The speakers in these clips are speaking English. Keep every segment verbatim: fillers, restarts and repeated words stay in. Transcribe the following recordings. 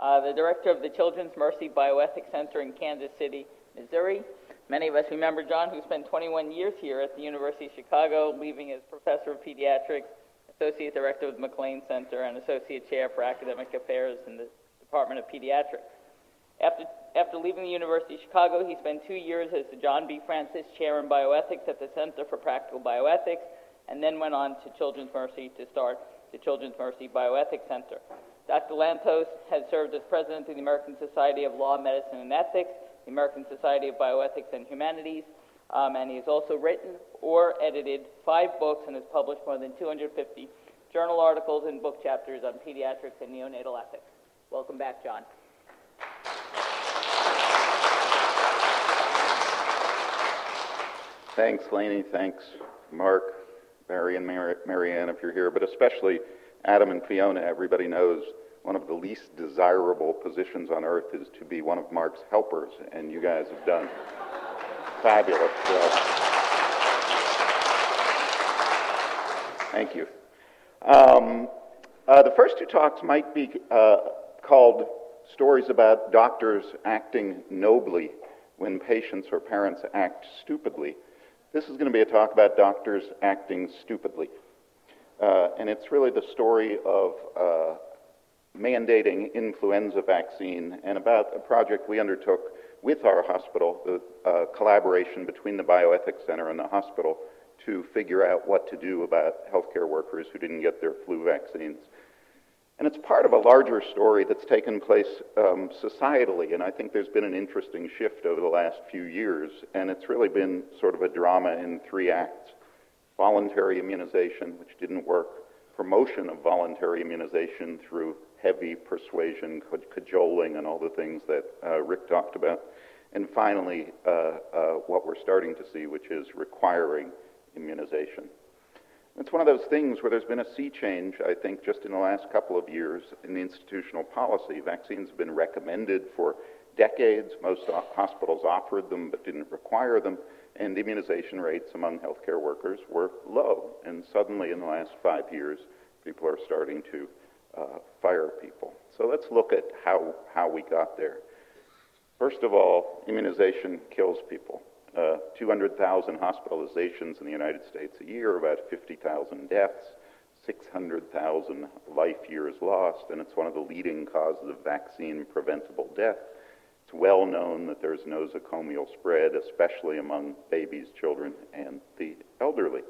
uh, the director of the Children's Mercy Bioethics Center in Kansas City, Missouri. Many of us remember John, who spent twenty-one years here at the University of Chicago, leaving as professor of pediatrics, associate director of the McLean Center, and associate chair for academic affairs in the Department of Pediatrics. After, after leaving the University of Chicago, he spent two years as the John B. Francis Chair in Bioethics at the Center for Practical Bioethics, and then went on to Children's Mercy to start the Children's Mercy Bioethics Center. Doctor Lantos has served as president of the American Society of Law, Medicine, and Ethics, the American Society of Bioethics and Humanities, um, and he has also written or edited five books and has published more than two hundred fifty journal articles and book chapters on pediatrics and neonatal ethics. Welcome back, John. Thanks, Lainey. Thanks, Mark, Mary, and Mary, Marianne, if you're here, but especially Adam and Fiona. Everybody knows one of the least desirable positions on earth is to be one of Mark's helpers, and you guys have done fabulous job. Thank you. Um, uh, the first two talks might be uh, called Stories About Doctors Acting Nobly When Patients or Parents Act Stupidly. This is going to be a talk about doctors acting stupidly. Uh, and it's really the story of uh, mandating influenza vaccine and about a project we undertook with our hospital, the uh, collaboration between the Bioethics Center and the hospital to figure out what to do about healthcare workers who didn't get their flu vaccines. And it's part of a larger story that's taken place um, societally, and I think there's been an interesting shift over the last few years, and it's really been sort of a drama in three acts. Voluntary immunization, which didn't work, promotion of voluntary immunization through heavy persuasion, cajoling, and all the things that uh, Rick talked about, and finally, uh, uh, what we're starting to see, which is requiring immunization. It's one of those things where there's been a sea change, I think, just in the last couple of years in the institutional policy. Vaccines have been recommended for decades. Most hospitals offered them but didn't require them, and immunization rates among healthcare workers were low. And suddenly, in the last five years, people are starting to uh, fire people. So let's look at how, how we got there. First of all, immunization kills people. Uh, two hundred thousand hospitalizations in the United States a year, about fifty thousand deaths, six hundred thousand life years lost, and it's one of the leading causes of vaccine-preventable death. It's well known that there's nosocomial spread, especially among babies, children, and the elderly.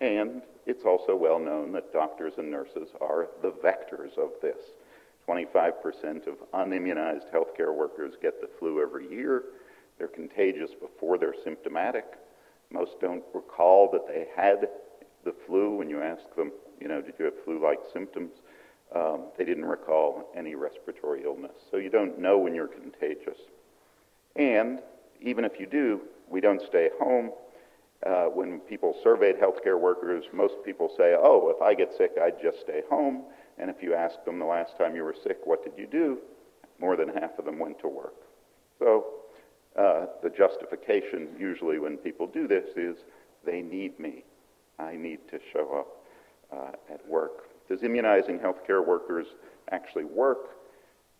And it's also well known that doctors and nurses are the vectors of this. twenty-five percent of unimmunized healthcare workers get the flu every year. They're contagious before they're symptomatic. Most don't recall that they had the flu when you ask them, you know, did you have flu-like symptoms? Um, they didn't recall any respiratory illness. So you don't know when you're contagious. And even if you do, we don't stay home. Uh, when people surveyed healthcare workers, most people say, oh, if I get sick, I just stay home. And if you ask them the last time you were sick, what did you do? More than half of them went to work. So Uh, the justification usually when people do this is, they need me. I need to show up uh, at work. Does immunizing healthcare workers actually work?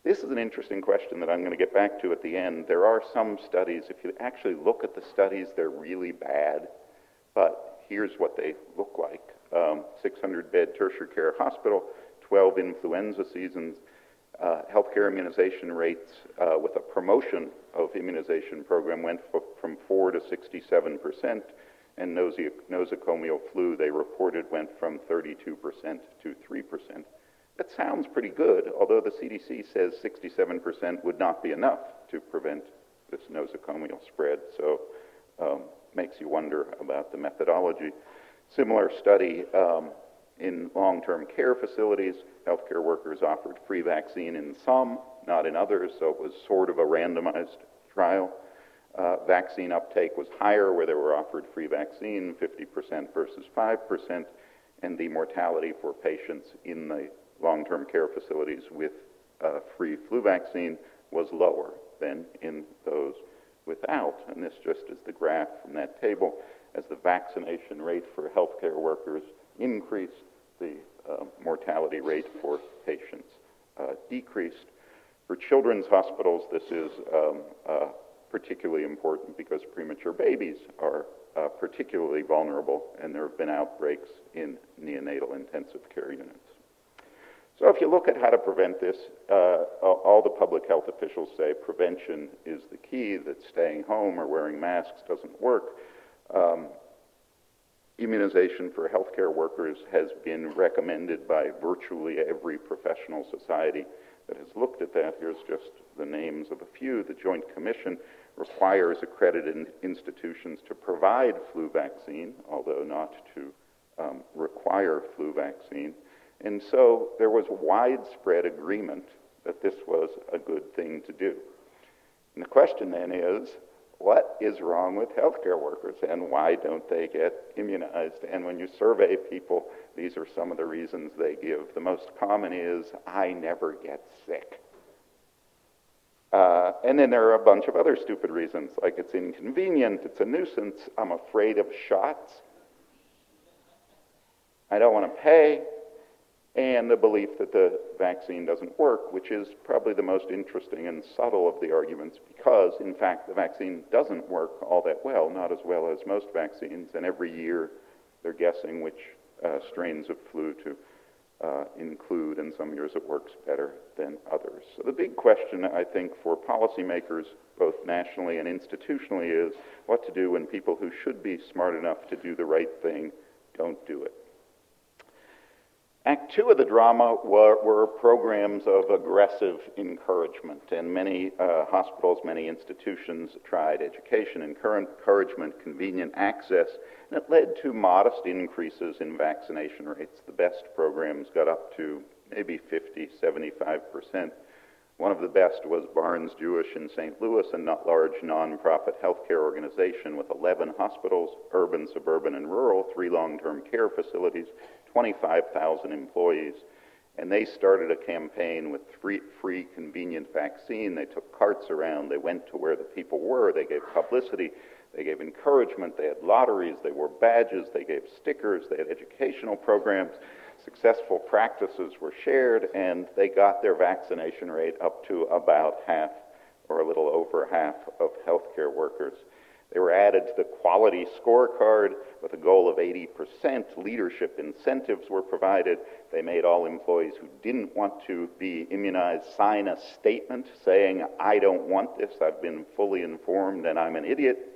This is an interesting question that I'm going to get back to at the end. There are some studies, if you actually look at the studies, they're really bad, but here's what they look like. Um, six hundred bed tertiary care hospital, twelve influenza seasons, Uh, healthcare immunization rates uh, with a promotion of immunization program went from four to sixty-seven percent, and nosocomial flu they reported went from thirty-two percent to three percent. That sounds pretty good, although the C D C says sixty-seven percent would not be enough to prevent this nosocomial spread, so um, makes you wonder about the methodology. Similar study um, in long-term care facilities, healthcare workers offered free vaccine in some, not in others, so it was sort of a randomized trial. Uh, vaccine uptake was higher where they were offered free vaccine, fifty percent versus five percent, and the mortality for patients in the long-term care facilities with uh, free flu vaccine was lower than in those without. And this just is the graph from that table. As the vaccination rate for healthcare workers increased, the uh, mortality rate for patients uh, decreased. For children's hospitals, this is um, uh, particularly important because premature babies are uh, particularly vulnerable, and there have been outbreaks in neonatal intensive care units. So if you look at how to prevent this, uh, all the public health officials say prevention is the key, that staying home or wearing masks doesn't work. Um, immunization for healthcare workers has been recommended by virtually every professional society that has looked at that. Here's just the names of a few. The Joint Commission requires accredited institutions to provide flu vaccine, although not to um, require flu vaccine. And so there was widespread agreement that this was a good thing to do. And the question then is, what is wrong with healthcare workers and why don't they get immunized? And when you survey people, these are some of the reasons they give. The most common is, I never get sick. Uh, and then there are a bunch of other stupid reasons, like it's inconvenient, it's a nuisance, I'm afraid of shots, I don't want to pay, and the belief that the vaccine doesn't work, which is probably the most interesting and subtle of the arguments because, in fact, the vaccine doesn't work all that well, not as well as most vaccines, and every year they're guessing which uh, strains of flu to uh, include, and some years it works better than others. So the big question, I think, for policymakers, both nationally and institutionally, is what to do when people who should be smart enough to do the right thing don't do it. Act two of the drama were, were programs of aggressive encouragement, and many uh, hospitals, many institutions tried education, encouragement, convenient access, and it led to modest increases in vaccination rates. The best programs got up to maybe fifty, seventy-five percent. One of the best was Barnes-Jewish in Saint Louis, a not large nonprofit healthcare organization with eleven hospitals, urban, suburban, and rural, three long-term care facilities, twenty-five thousand employees, and they started a campaign with free, free convenient vaccine. They took carts around, they went to where the people were, they gave publicity, they gave encouragement, they had lotteries, they wore badges, they gave stickers, they had educational programs, successful practices were shared, and they got their vaccination rate up to about half or a little over half of healthcare workers. They were added to the quality scorecard with a goal of eighty percent. Leadership incentives were provided. They made all employees who didn't want to be immunized sign a statement saying, I don't want this, I've been fully informed, and I'm an idiot.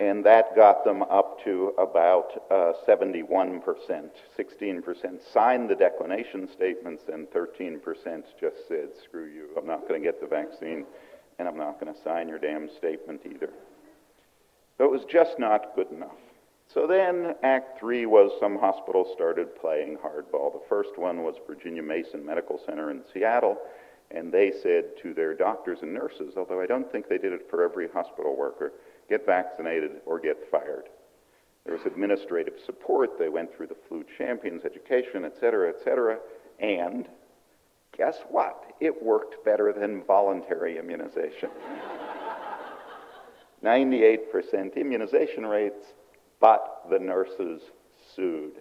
And that got them up to about uh, seventy-one percent. sixteen percent signed the declination statements, and thirteen percent just said, screw you, I'm not going to get the vaccine, and I'm not going to sign your damn statement either. So it was just not good enough. So then Act three was some hospitals started playing hardball. The first one was Virginia Mason Medical Center in Seattle, and they said to their doctors and nurses, although I don't think they did it for every hospital worker, get vaccinated or get fired. There was administrative support. They went through the flu champions, education, et cetera, et cetera, and guess what? It worked better than voluntary immunization. ninety-eight percent immunization rates, but the nurses sued.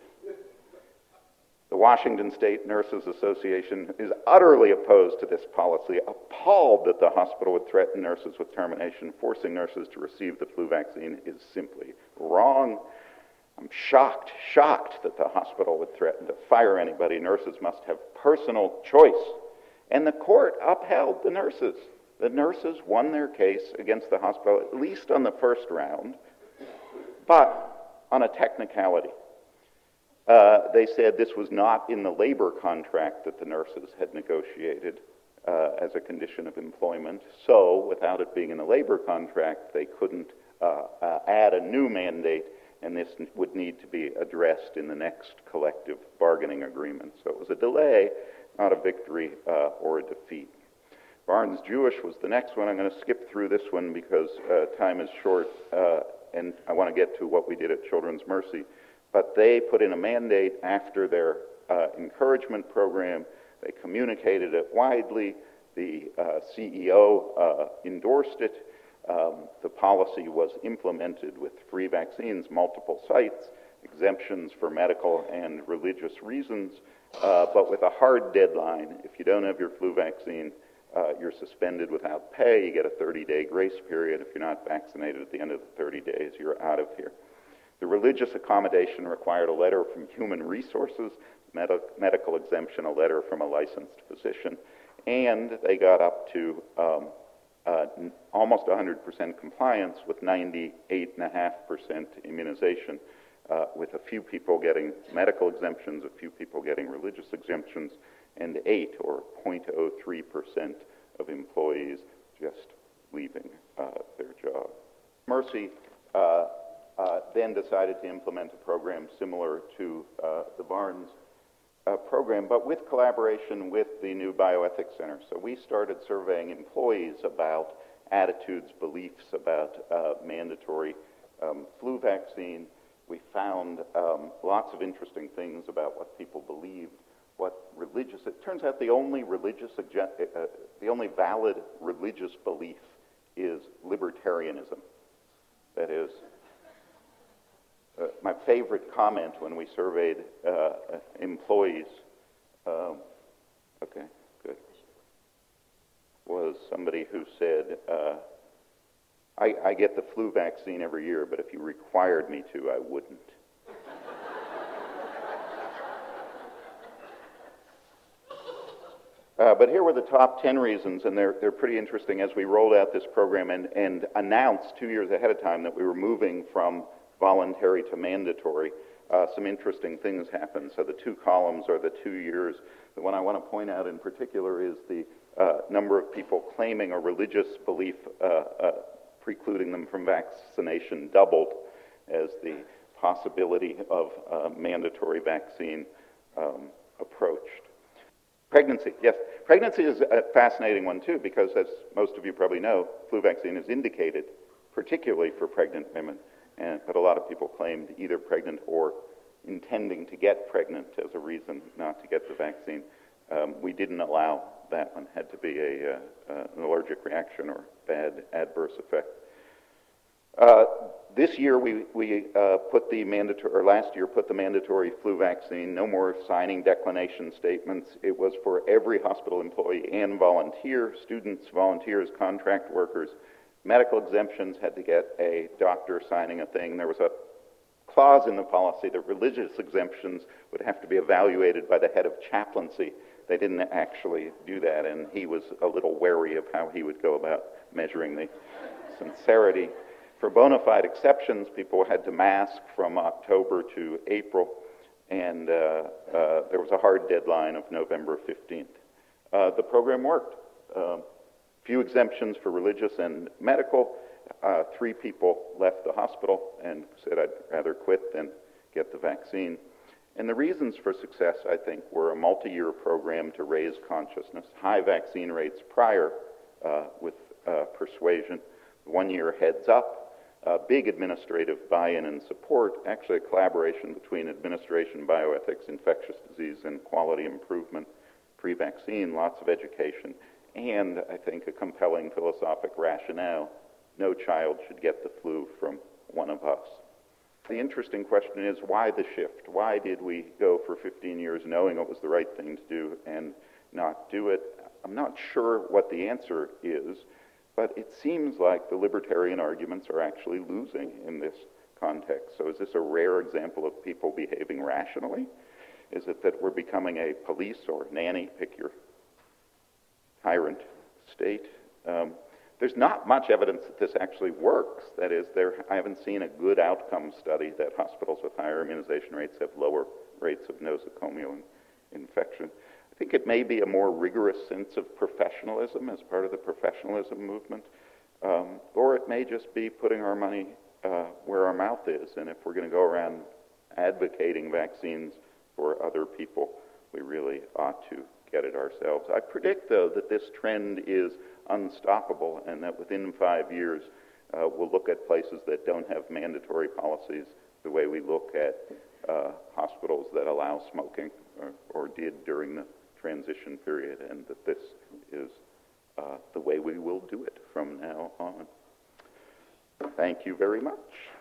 The Washington State Nurses Association is utterly opposed to this policy, appalled that the hospital would threaten nurses with termination. Forcing nurses to receive the flu vaccine is simply wrong. I'm shocked, shocked that the hospital would threaten to fire anybody. Nurses must have personal choice. And the court upheld the nurses. The nurses won their case against the hospital, at least on the first round, but on a technicality. Uh, they said this was not in the labor contract that the nurses had negotiated uh, as a condition of employment. So without it being in the labor contract, they couldn't uh, uh, add a new mandate, and this would need to be addressed in the next collective bargaining agreement. So it was a delay, not a victory uh, or a defeat. Barnes-Jewish was the next one. I'm going to skip through this one because uh, time is short, uh, and I want to get to what we did at Children's Mercy. But they put in a mandate after their uh, encouragement program. They communicated it widely. The uh, C E O uh, endorsed it. Um, the policy was implemented with free vaccines, multiple sites, exemptions for medical and religious reasons, uh, but with a hard deadline. If you don't have your flu vaccine, uh, you're suspended without pay. You get a thirty-day grace period. If you're not vaccinated at the end of the thirty days, you're out of here. The religious accommodation required a letter from Human Resources, med medical exemption, a letter from a licensed physician, and they got up to um, uh, almost one hundred percent compliance with ninety-eight point five percent immunization, uh, with a few people getting medical exemptions, a few people getting religious exemptions, and eight or zero point zero three percent of employees just leaving uh, their job. Mercy uh, Uh, then decided to implement a program similar to uh, the Barnes uh, program, but with collaboration with the new Bioethics Center. So we started surveying employees about attitudes, beliefs about uh, mandatory um, flu vaccine. We found um, lots of interesting things about what people believed, what religious, it turns out the only religious, uh, the only valid religious belief is libertarianism. That is, Uh, my favorite comment when we surveyed uh, employees, um, okay, good, was somebody who said, uh, I, I get the flu vaccine every year, but if you required me to, I wouldn't. Uh, but here were the top ten reasons, and they're, they're pretty interesting as we rolled out this program and, and announced two years ahead of time that we were moving from voluntary to mandatory. Uh, some interesting things happen. So the two columns are the two years. The one I want to point out in particular is the uh, number of people claiming a religious belief uh, uh, precluding them from vaccination doubled as the possibility of uh, mandatory vaccine um, approached. Pregnancy, yes. Pregnancy is a fascinating one too, because as most of you probably know, flu vaccine is indicated particularly for pregnant women. And, but a lot of people claimed either pregnant or intending to get pregnant as a reason not to get the vaccine. Um, we didn't allow that one. Had to be a, uh, uh, an allergic reaction or bad adverse effect. Uh, this year we, we uh, put the mandatory, or last year put the mandatory flu vaccine, no more signing declination statements. It was for every hospital employee and volunteer, students, volunteers, contract workers. Medical exemptions had to get a doctor signing a thing. There was a clause in the policy that religious exemptions would have to be evaluated by the head of chaplaincy. They didn't actually do that, and he was a little wary of how he would go about measuring the sincerity. For bona fide exceptions, people had to mask from October to April, and uh, uh, there was a hard deadline of November fifteenth. Uh, the program worked. Uh, Few exemptions for religious and medical. Uh, three people left the hospital and said, I'd rather quit than get the vaccine. And the reasons for success, I think, were a multi-year program to raise consciousness, high vaccine rates prior uh, with uh, persuasion, one-year heads up, uh, big administrative buy-in and support, actually a collaboration between administration, bioethics, infectious disease, and quality improvement, pre-vaccine, lots of education, and I think a compelling philosophic rationale. No child should get the flu from one of us. The interesting question is, why the shift? Why did we go for fifteen years knowing it was the right thing to do and not do it? I'm not sure what the answer is, but it seems like the libertarian arguments are actually losing in this context. So is this a rare example of people behaving rationally? Is it that we're becoming a police or nanny, pick your tyrant state? Um, there's not much evidence that this actually works. That is, there, I haven't seen a good outcome study that hospitals with higher immunization rates have lower rates of nosocomial infection. I think it may be a more rigorous sense of professionalism as part of the professionalism movement, um, or it may just be putting our money uh, where our mouth is, and if we're going to go around advocating vaccines for other people, we really ought to get it ourselves. I predict, though, that this trend is unstoppable and that within five years uh, we'll look at places that don't have mandatory policies the way we look at uh, hospitals that allow smoking or, or did during the transition period, and that this is uh, the way we will do it from now on. Thank you very much.